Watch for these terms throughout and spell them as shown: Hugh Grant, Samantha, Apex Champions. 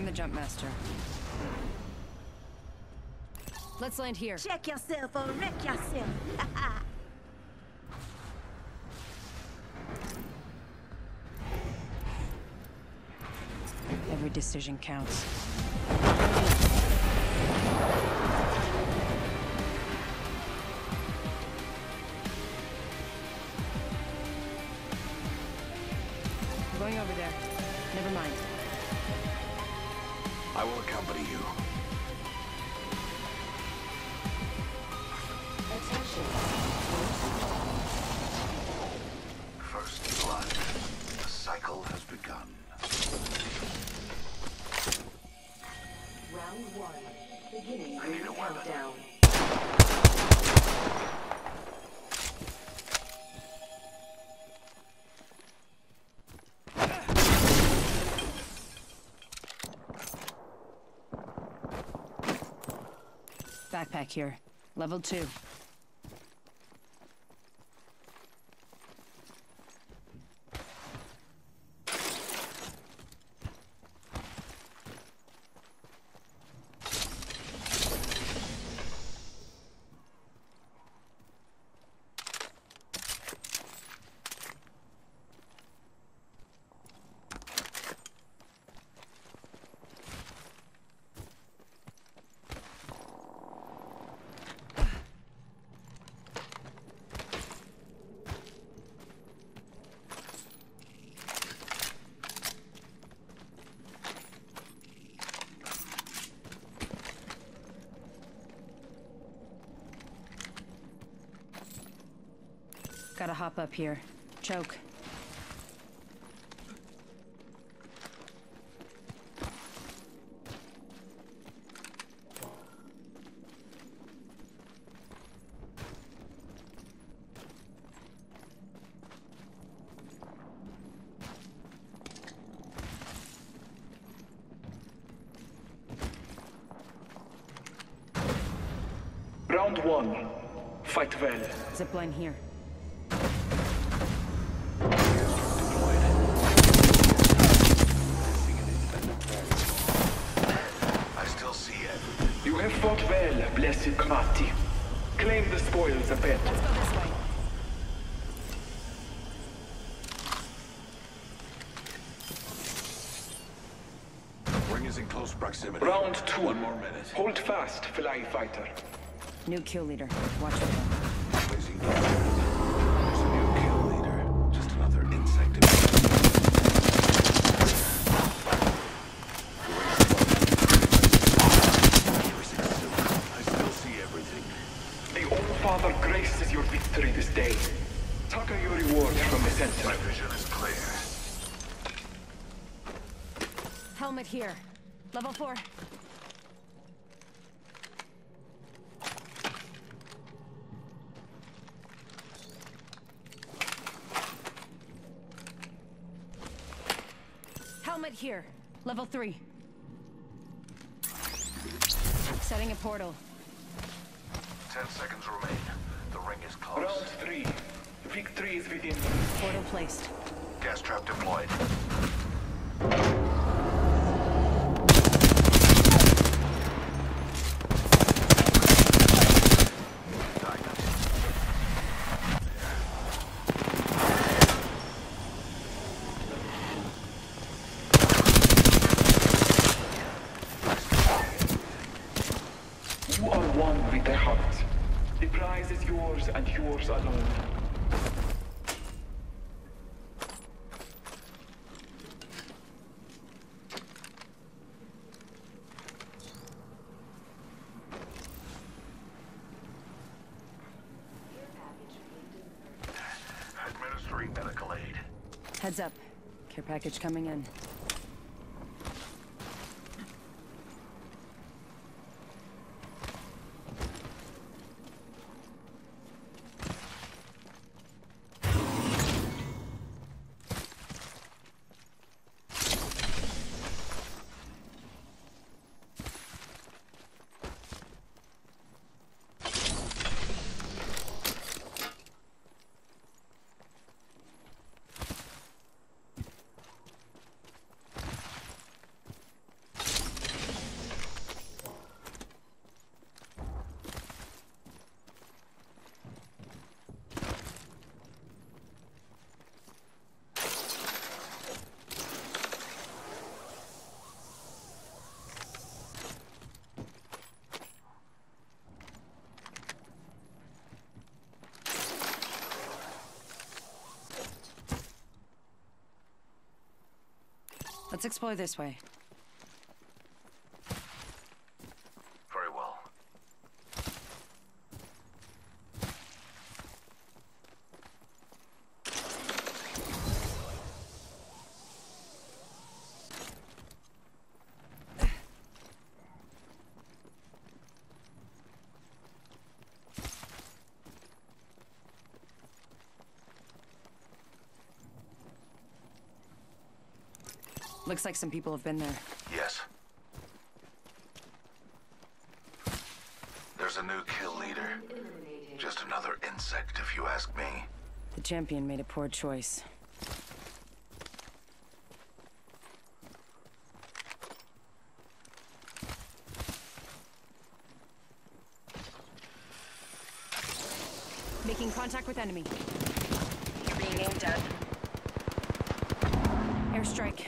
I'm the jump master. Let's land here. Check yourself or wreck yourself. Every decision counts. Going over there. Never mind. I will accompany you. Attention. First blood. The cycle has begun. Round one. Beginning. I need a countdown. Backpack here. Level 2. Gotta hop up here. Choke. Round one. Fight well. Zipline here. Fought well, blessed Kmati. Claim the spoils of battle. Let's go this way. Ring is in close proximity. Round 2. One more minute. Hold fast, fly fighter. New kill leader. Watch for them. There's a new kill leader. Just another insect. Father graces your victory this day. Tucker your reward from the center. My vision is clear. Helmet here. Level 4. Helmet here. Level 3. Setting a portal. 10 seconds remain. The ring is close. Round 3. Victory is within. Portal placed. Gas trap deployed. And yours alone. Administering medical aid. Heads up. Care package coming in. Let's explore this way. Very well. Looks like some people have been there. Yes. There's a new kill leader. Just another insect, if you ask me. The champion made a poor choice. Making contact with enemy. Being aimed at. Airstrike.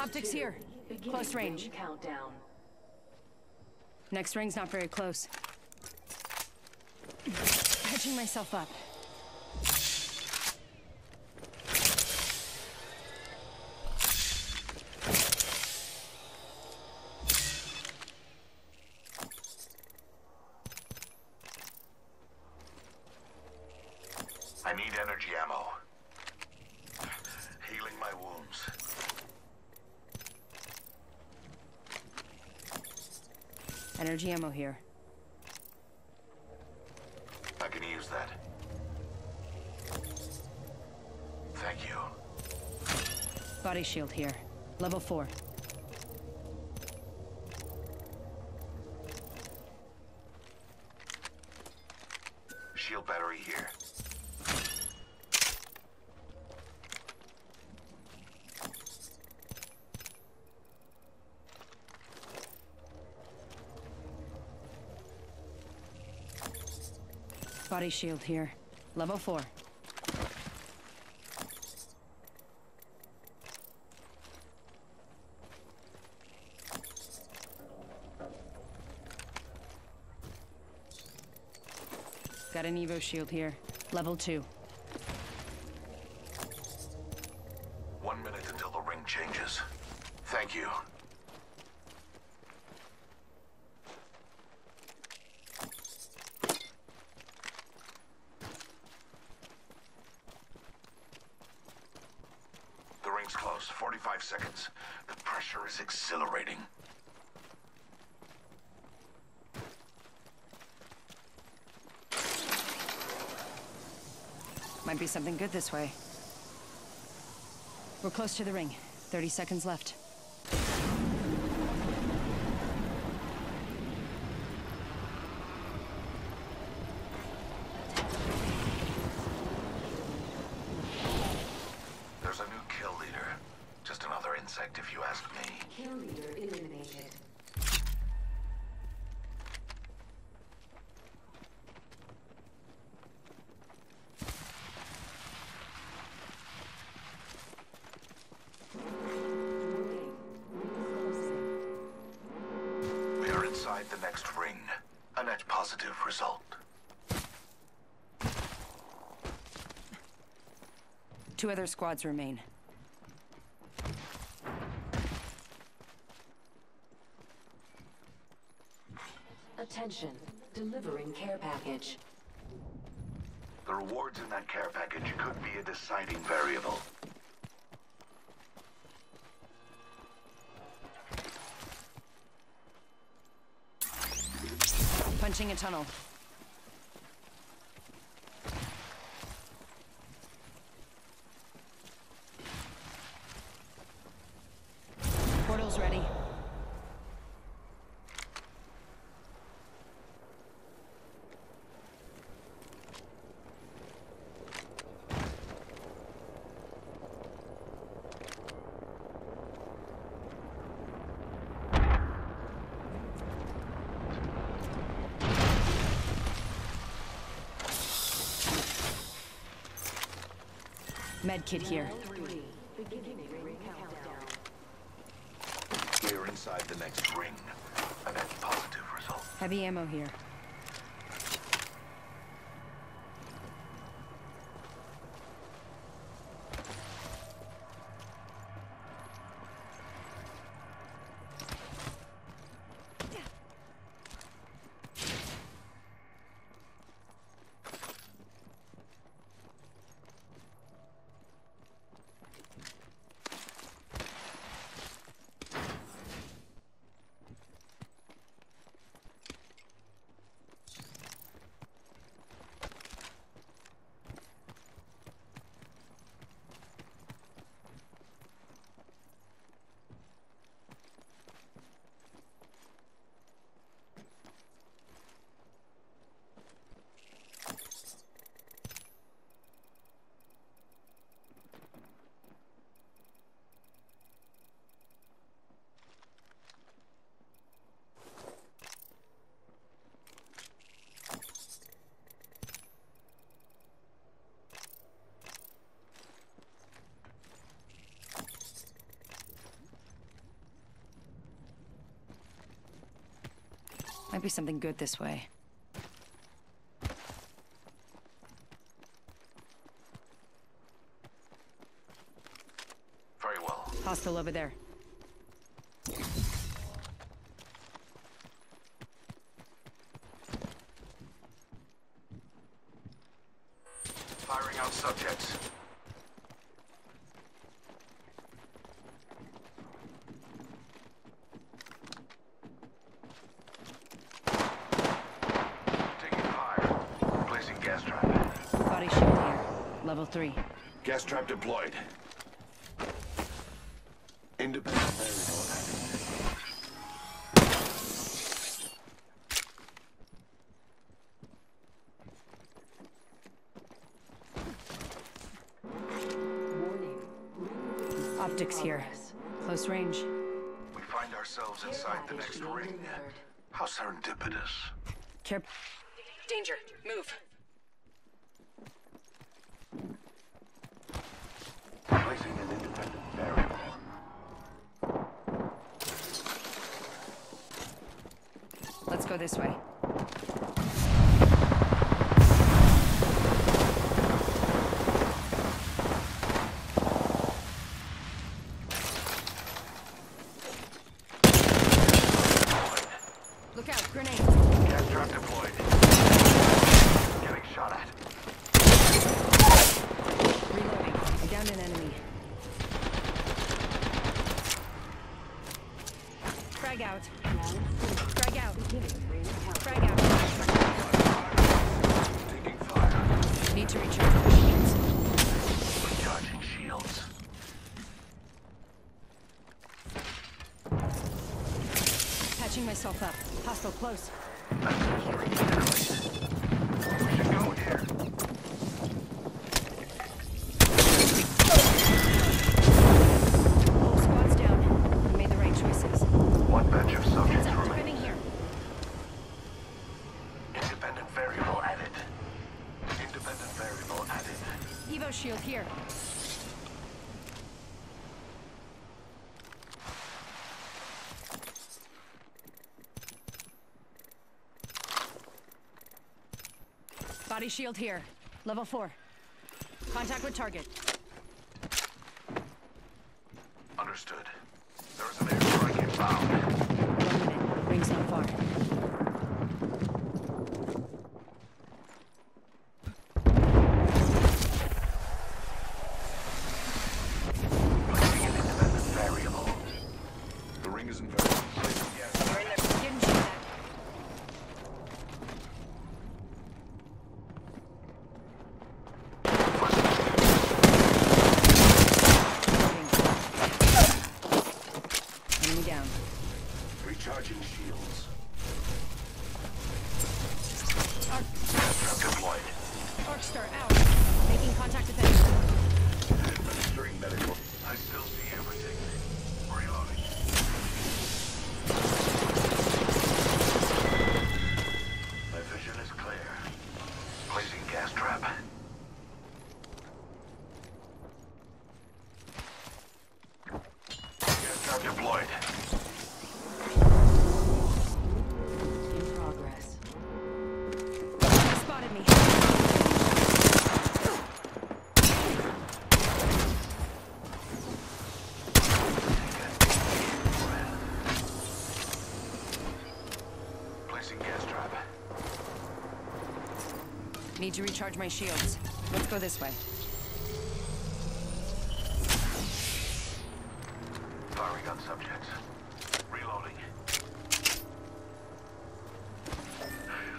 Optics here. Close range. Countdown. Next ring's not very close. Hedging myself up. I need energy ammo. Healing my wounds. Energy ammo here. I can use that. Thank you. Body shield here. Level 4. Shield battery here. Body shield here. Level 4. Got an Evo shield here. Level 2. 1 minute until the ring changes. Thank you. Close. 45 seconds. The pressure is exhilarating. Might be something good this way. We're close to the ring. 30 seconds left. If you ask me. Kill leader eliminated. We are inside the next ring. A net positive result. Two other squads remain. Attention, delivering care package. The rewards in that care package could be a deciding variable. Punching a tunnel. Portal's ready. Medkit here. We're inside the next ring. I've had positive results. Heavy ammo here. Might be something good this way. Very well. Hostile over there. Firing out subjects. Level 3. Gas trap deployed. Independent variable. Warning. Optics here. Close range. We find ourselves inside the next ring. How serendipitous. Care. Danger. Move. Go this way. Look out, grenade. Gas trap deployed. Getting shot at. Reloading. I downed an enemy. Frag out. Frag out. Frag out. Taking fire. Need to recharge my shields. Recharging shields. Patching myself up. Hostile close. We should go here. All squads down. We made the right choices. One batch of subjects remaining. Shield here. Body shield here. Level 4. Contact with target. Understood. There is an airstrike inbound. 1 minute. Ring's not far. Need to recharge my shields. Let's go this way. Firing on subjects. Reloading.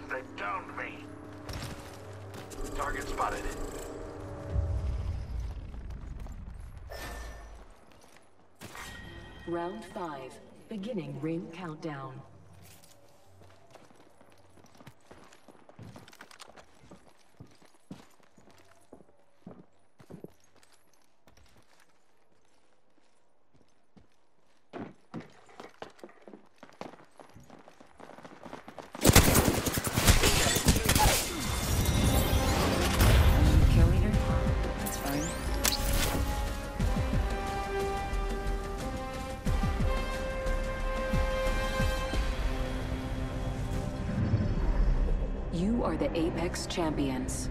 They downed me. Target spotted. Round 5. Beginning ring countdown. You are the Apex Champions.